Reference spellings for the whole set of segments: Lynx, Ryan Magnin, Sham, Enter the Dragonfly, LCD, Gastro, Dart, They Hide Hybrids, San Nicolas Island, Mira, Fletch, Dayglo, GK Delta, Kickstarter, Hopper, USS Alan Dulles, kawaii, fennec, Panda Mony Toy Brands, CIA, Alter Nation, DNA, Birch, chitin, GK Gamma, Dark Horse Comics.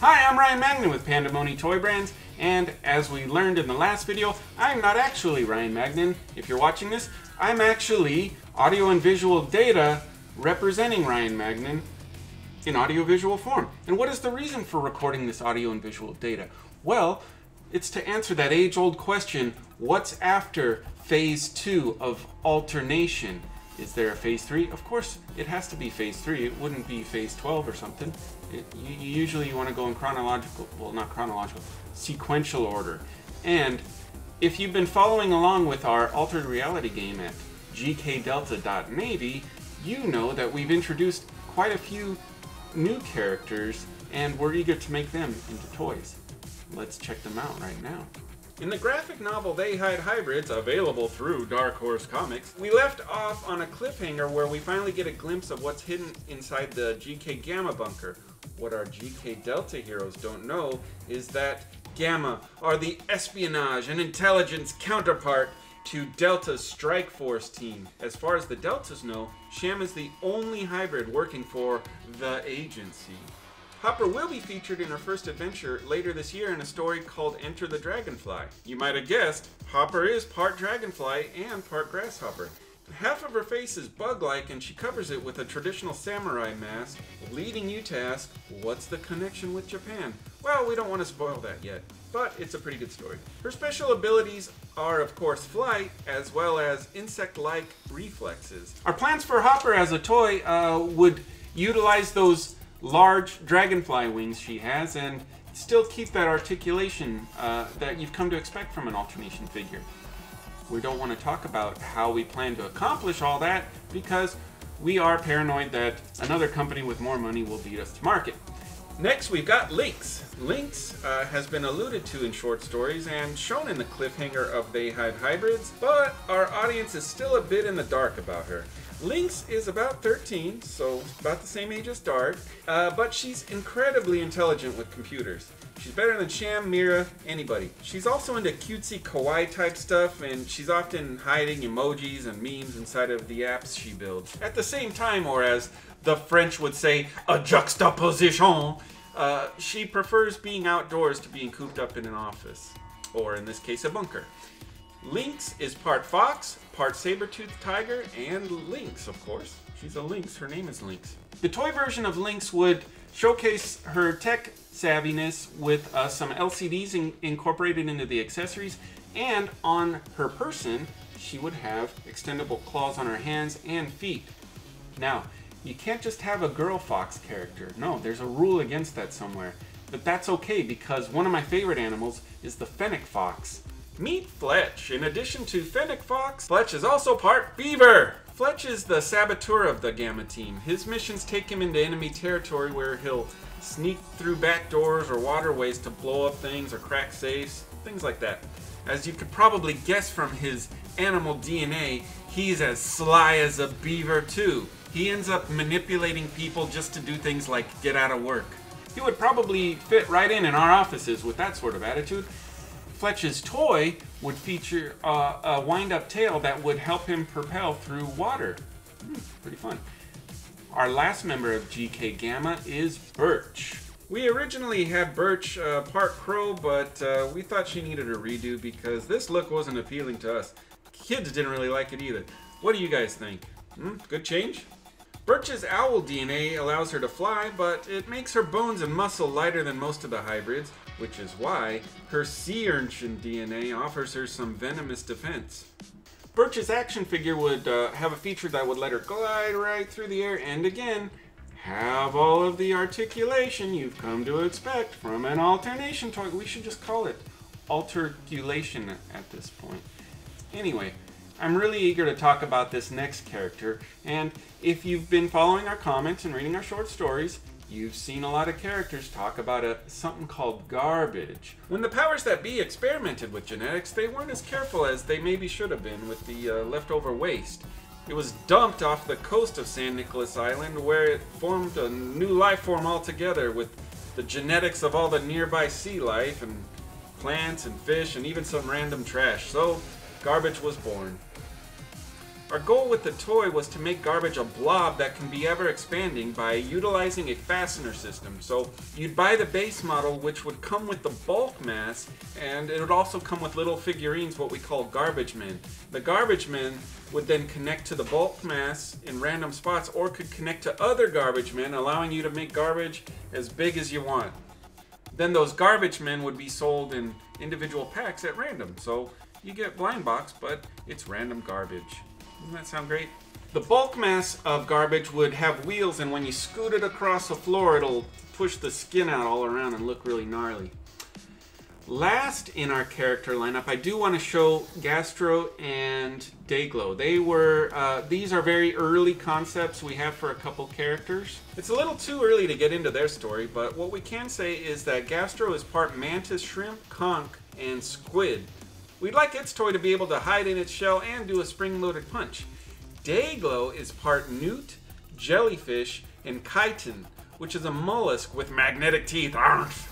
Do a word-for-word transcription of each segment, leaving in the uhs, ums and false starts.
Hi, I'm Ryan Magnin with Panda Mony Toy Brands, and as we learned in the last video, I'm not actually Ryan Magnin. If you're watching this, I'm actually audio and visual data representing Ryan Magnin in audiovisual form. And what is the reason for recording this audio and visual data? Well, it's to answer that age-old question, what's after phase two of Alter Nation? Is there a phase three? Of course, it has to be phase three. It wouldn't be phase twelve or something. It, you, usually you want to go in chronological, well, not chronological, sequential order. And if you've been following along with our altered reality game at G K Delta dot navy, you know that we've introduced quite a few new characters and we're eager to make them into toys. Let's check them out right now. In the graphic novel They Hide Hybrids, available through Dark Horse Comics, we left off on a cliffhanger where we finally get a glimpse of what's hidden inside the G K Gamma bunker. What our G K Delta heroes don't know is that Gamma are the espionage and intelligence counterpart to Delta's strike force team. As far as the Deltas know, Sham is the only hybrid working for the agency. Hopper will be featured in her first adventure later this year in a story called Enter the Dragonfly. You might have guessed, Hopper is part dragonfly and part grasshopper. Half of her face is bug-like and she covers it with a traditional samurai mask, leading you to ask, what's the connection with Japan? Well, we don't want to spoil that yet, but it's a pretty good story. Her special abilities are, of course, flight, as well as insect-like reflexes. Our plans for Hopper as a toy uh, would utilize those large dragonfly wings she has and still keep that articulation uh, that you've come to expect from an alternation figure. We don't want to talk about how we plan to accomplish all that because we are paranoid that another company with more money will beat us to market. Next we've got Lynx. Lynx uh, has been alluded to in short stories and shown in the cliffhanger of They Hide Hybrids, but our audience is still a bit in the dark about her. Lynx is about thirteen, so about the same age as Dart, uh, but she's incredibly intelligent with computers. She's better than Sham, Mira, anybody. She's also into cutesy kawaii type stuff, and she's often hiding emojis and memes inside of the apps she builds. At the same time, or as the French would say, a juxtaposition, uh, she prefers being outdoors to being cooped up in an office, or in this case, a bunker. Lynx is part fox, part saber-toothed tiger, and lynx, of course. She's a lynx, her name is Lynx. The toy version of Lynx would showcase her tech savviness with uh, some L C Ds in incorporated into the accessories, and on her person, she would have extendable claws on her hands and feet. Now, you can't just have a girl fox character. No, there's a rule against that somewhere. But that's okay, because one of my favorite animals is the fennec fox. Meet Fletch. In addition to fennec fox, Fletch is also part beaver. Fletch is the saboteur of the Gamma team. His missions take him into enemy territory where he'll sneak through back doors or waterways to blow up things or crack safes, things like that. As you could probably guess from his animal D N A, he's as sly as a beaver too. He ends up manipulating people just to do things like get out of work. He would probably fit right in in our offices with that sort of attitude. Fletch's toy would feature uh, a wind-up tail that would help him propel through water. Hmm, pretty fun. Our last member of G K Gamma is Birch. We originally had Birch uh, part crow, but uh, we thought she needed a redo because this look wasn't appealing to us. Kids didn't really like it either. What do you guys think? Hmm, good change? Birch's owl D N A allows her to fly, but it makes her bones and muscle lighter than most of the hybrids, which is why her sea urchin D N A offers her some venomous defense. Birch's action figure would uh, have a feature that would let her glide right through the air and again, have all of the articulation you've come to expect from an alternation toy. We should just call it alterculation at this point. Anyway. I'm really eager to talk about this next character, and if you've been following our comments and reading our short stories, you've seen a lot of characters talk about a, something called garbage. When the powers that be experimented with genetics, they weren't as careful as they maybe should have been with the uh, leftover waste. It was dumped off the coast of San Nicolas Island, where it formed a new life form altogether with the genetics of all the nearby sea life, and plants and fish, and even some random trash. So, garbage was born. Our goal with the toy was to make garbage a blob that can be ever expanding by utilizing a fastener system. So you'd buy the base model, which would come with the bulk mass, and it would also come with little figurines, what we call garbage men. The garbage men would then connect to the bulk mass in random spots, or could connect to other garbage men, allowing you to make garbage as big as you want. Then those garbage men would be sold in individual packs at random. So you get blind box, but it's random garbage. Doesn't that sound great? The bulk mass of garbage would have wheels, and when you scoot it across the floor, it'll push the skin out all around and look really gnarly. Last in our character lineup, I do want to show Gastro and Dayglo. They were, uh, these are very early concepts we have for a couple characters. It's a little too early to get into their story, but what we can say is that Gastro is part mantis, shrimp, conch, and squid. We'd like its toy to be able to hide in its shell and do a spring-loaded punch. Dayglo is part newt, jellyfish, and chitin, which is a mollusk with magnetic teeth. Arrgh!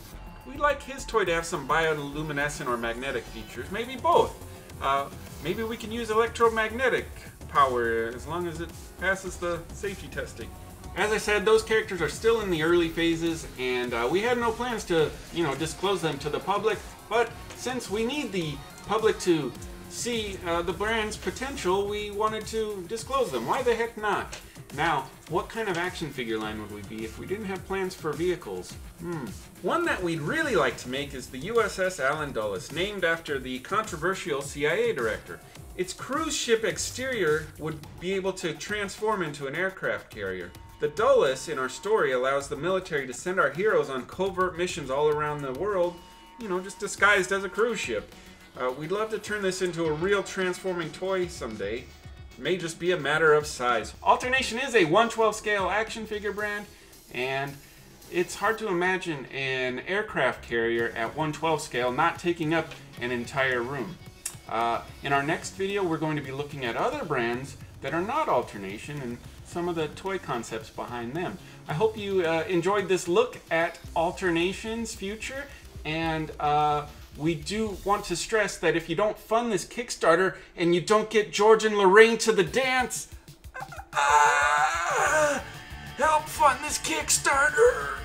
We'd like his toy to have some bioluminescent or magnetic features, maybe both. Uh, maybe we can use electromagnetic power as long as it passes the safety testing. As I said, those characters are still in the early phases, and uh, we had no plans to, you know, disclose them to the public, but since we need the public to see uh, the brand's potential, we wanted to disclose them. Why the heck not? Now, what kind of action figure line would we be if we didn't have plans for vehicles? Hmm. One that we'd really like to make is the U S S Alan Dulles, named after the controversial C I A director. Its cruise ship exterior would be able to transform into an aircraft carrier. The Dulles in our story allows the military to send our heroes on covert missions all around the world, you know, just disguised as a cruise ship. Uh, we'd love to turn this into a real transforming toy someday. May just be a matter of size. Alter Nation is a one twelfth scale action figure brand, and it's hard to imagine an aircraft carrier at one twelfth scale not taking up an entire room. Uh, in our next video, we're going to be looking at other brands that are not Alter Nation and some of the toy concepts behind them. I hope you uh, enjoyed this look at Alter Nation's future, and uh, we do want to stress that if you don't fund this Kickstarter and you don't get George and Lorraine to the dance, ah, help fund this Kickstarter!